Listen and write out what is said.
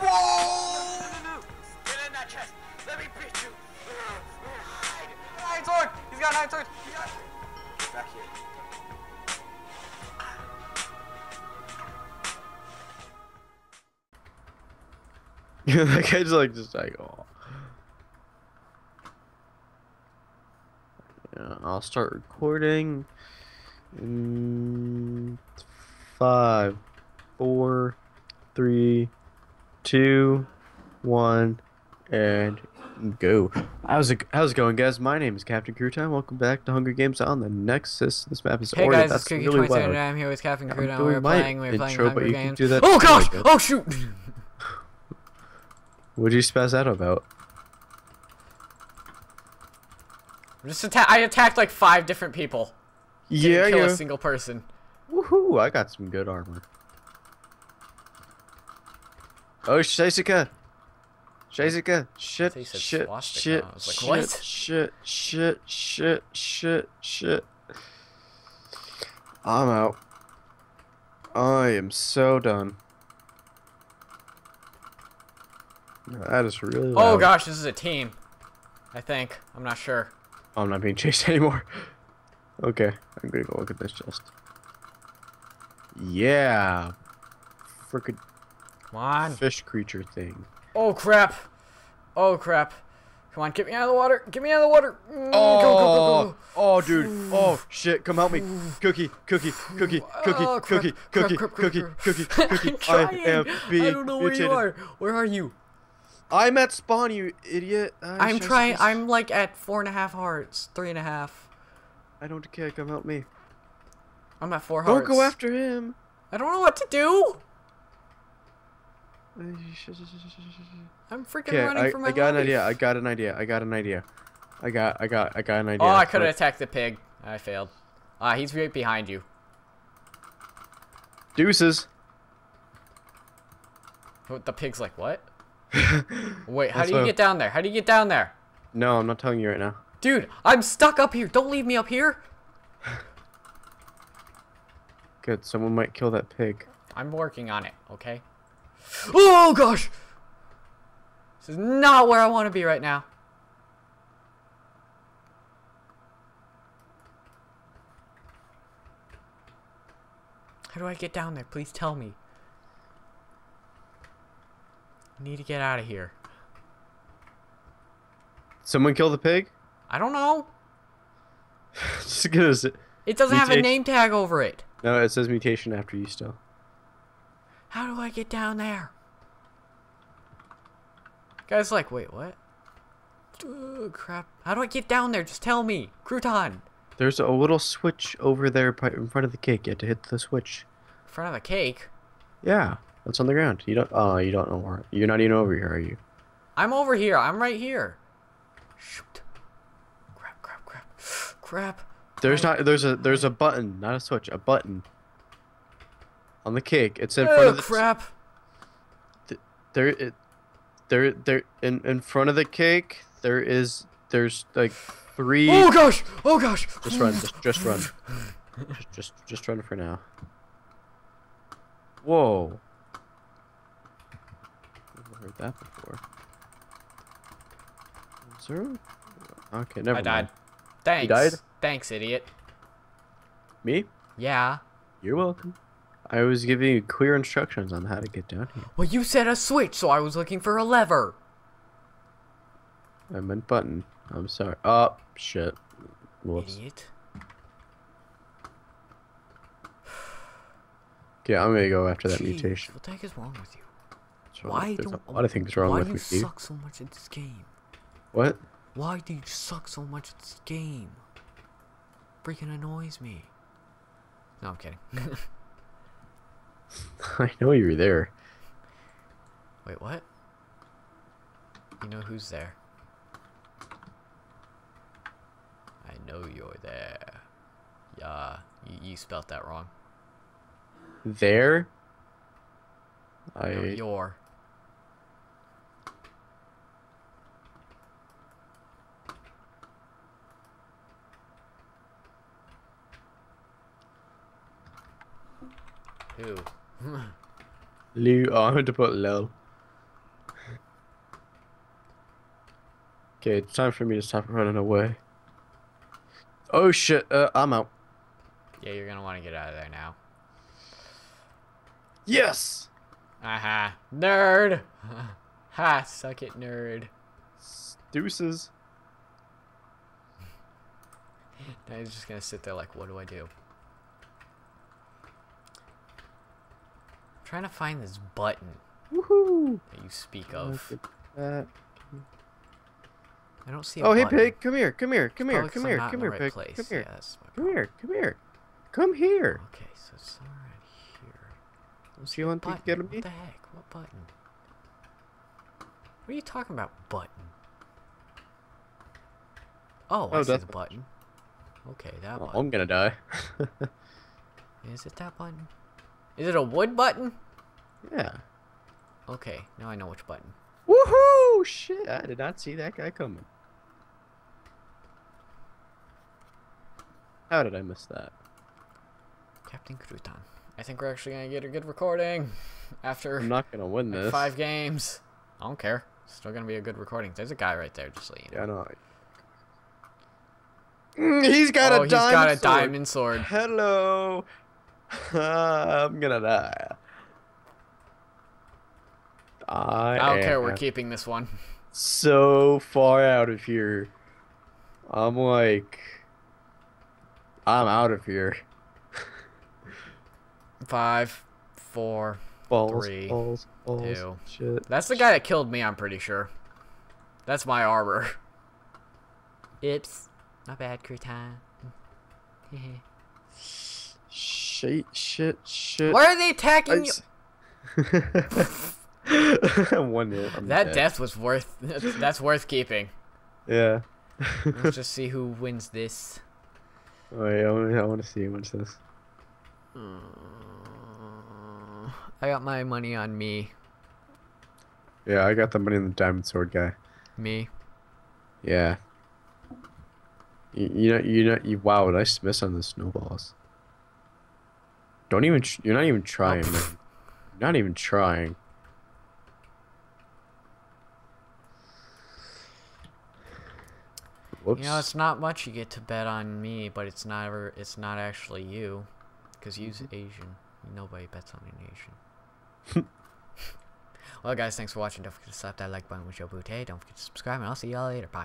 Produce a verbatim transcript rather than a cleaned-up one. Whoa! Get in that chest. Let me beat you. Nine sword. He's got nine swords. Get back here. That guy's like just like, oh. Yeah, I'll start recording in five, four, three, two, one, and go. How's it, how's it going, guys? My name is Captain Crouton. Welcome back to Hunger Games on the Nexus. This map is hey ordered. Guys, That's it's really wild. Today. I'm here with Captain Crouton. We're playing, we're playing intro, Hunger Games. Oh gosh! Oh shoot! What did you spaz out about? I'm just atta I attacked like five different people. Didn't yeah, kill yeah. a single person. Woohoo! I got some good armor. Oh, Shazika! Shazika! Shit! Shit! Shit! Like, shit! What? Shit! Shit! Shit! Shit! Shit! I'm out. I am so done. That is really loud. Oh gosh, this is a team. I think. I'm not sure. Oh, I'm not being chased anymore. Okay, I'm gonna go look at this chest. Yeah. Frickin' come on. Fish creature thing. Oh crap. Oh crap. Come on, get me out of the water. Get me out of the water. Mm, oh, go, go, go, go. Oh, dude. Oh, shit. Come help me. Cookie, cookie, cookie, cookie, oh, cookie, cookie, crap, crap, cookie, crap, cookie, crap, cookie, cookie. I am being I don't know mutated. Where you are. Where are you? I'm at spawn, you idiot. I I'm trying. I'm like at four and a half hearts. Three and a half. I don't care. Come help me. I'm at four hearts. Don't go after him. I don't know what to do. I'm freaking okay, running I, for my I got life. an idea. I got an idea. I got an idea. I got. I got. I got an idea. Oh, I could have attacked the pig. I failed. Ah, uh, he's right behind you. Deuces. The pig's like what? Wait, how That's do you what... get down there? How do you get down there? No, I'm not telling you right now. Dude, I'm stuck up here. Don't leave me up here. Good. Someone might kill that pig. I'm working on it. Okay. Oh gosh! This is not where I want to be right now. How do I get down there? Please tell me. I need to get out of here. Someone kill the pig? I don't know. Just gonna sit. It doesn't mutation. have a name tag over it. No, it says mutation after you still. How do I get down there? Guy's like, wait, what? Ugh, crap. How do I get down there? Just tell me. Crouton. There's a little switch over there in front of the cake. You have to hit the switch. In front of the cake? Yeah. That's on the ground. You don't oh, you don't know where. You're not even over here, are you? I'm over here. I'm right here. Shoot. Crap, crap, crap. Crap. There's not there's a there's a button, not a switch, a button. On the cake, it's in oh, front of the crap. Th there, it, there, there. In in front of the cake, there is there's like three. Oh gosh! Oh gosh! Just run! Just just run! just, just just run for now. Whoa! I've heard that before. Zero? Okay, never. I mind. died. Thanks. You died? Thanks, idiot. Me? Yeah. You're welcome. I was giving you clear instructions on how to get down here. Well, you said a switch, so I was looking for a lever. I meant button. I'm sorry. Oh, shit. Whoops. Idiot. Okay, I'm gonna go after that Jeez, mutation. What the heck is wrong with you? Why There's don't, a lot of things wrong with me. Why do you suck so much at this game? What? Why do you suck so much at this game? Freaking annoys me. No, I'm kidding. I know you were there. Wait, what? You know who's there? I know you're there. Yeah, you, you spelt that wrong. There? I... No, you're. Who? Lou. Oh, I meant to put Lil. Okay, it's time for me to stop running away. Oh shit, uh, I'm out. Yeah, you're gonna want to get out of there now. Yes! Aha. Uh-huh. Nerd! Ha, suck it, nerd. Deuces. Now he's just gonna sit there like, what do I do? I'm trying to find this button. Woohoo! That you speak of. I don't see a oh, button. Hey, pig! Come here! Come here! Come here! Come here! Come here, right pig! Place. Come here! Yeah, come here! Come here! Come here! Okay, so it's somewhere right here. Don't you want to get me? What the heck? What button? What are you talking about, button? Oh, oh I see the button. Okay, that oh, button. I'm gonna die. Is it that button? Is it a wood button? Yeah. Okay, now I know which button. Woohoo! Shit, I did not see that guy coming. How did I miss that? Captain Crouton. I think we're actually gonna get a good recording after. I'm not gonna win this. Like five games. I don't care. It's still gonna be a good recording. There's a guy right there, just so you know. Yeah, I know. Mm, he's got oh, a diamond sword. He's got a diamond sword. Hello. I'm gonna die. I, I don't care. We're keeping this one. So far out of here. I'm like, I'm out of here. Five, four, balls, three, balls, balls, two. Shit, That's the guy that killed me. I'm pretty sure. That's my armor. Oops. Not bad, Crouton. Shit, shit, shit. Why are they attacking you? One hit. I'm that dead. Death was worth. That's, that's worth keeping. Yeah. Let's just see who wins this. Wait, I want, I want to see who wins this. I got my money on me. Yeah, I got the money on the diamond sword guy. Me. Yeah. You, you know, you know, you. Wow, did I miss on the snowballs? Don't even. You're not even trying. Oh, man. You're not even trying. Whoops. You know, it's not much you get to bet on me, but it's not ever. It's not actually you, because you's Asian. Nobody bets on an Asian. Well, guys, thanks for watching. Don't forget to slap that like button with your bootay. Don't forget to subscribe, and I'll see y'all later. Bye.